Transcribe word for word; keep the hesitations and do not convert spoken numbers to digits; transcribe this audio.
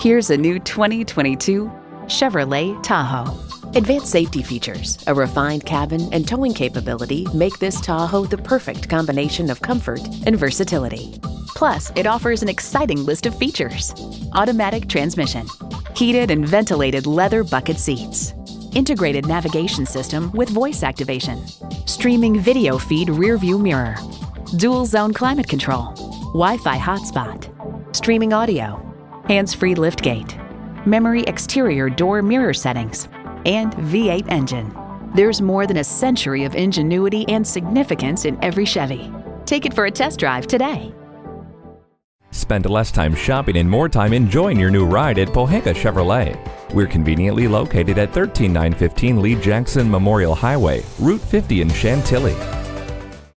Here's a new twenty twenty-two Chevrolet Tahoe. Advanced safety features, a refined cabin, and towing capability make this Tahoe the perfect combination of comfort and versatility. Plus, it offers an exciting list of features: automatic transmission, heated and ventilated leather bucket seats, integrated navigation system with voice activation, streaming video feed rearview mirror, dual zone climate control, Wi-Fi hotspot, streaming audio, hands-free liftgate, memory exterior door mirror settings, and V eight engine. There's more than a century of ingenuity and significance in every Chevy. Take it for a test drive today. Spend less time shopping and more time enjoying your new ride at Pohanka Chevrolet. We're conveniently located at one three nine one five Lee Jackson Memorial Highway, Route fifty in Chantilly.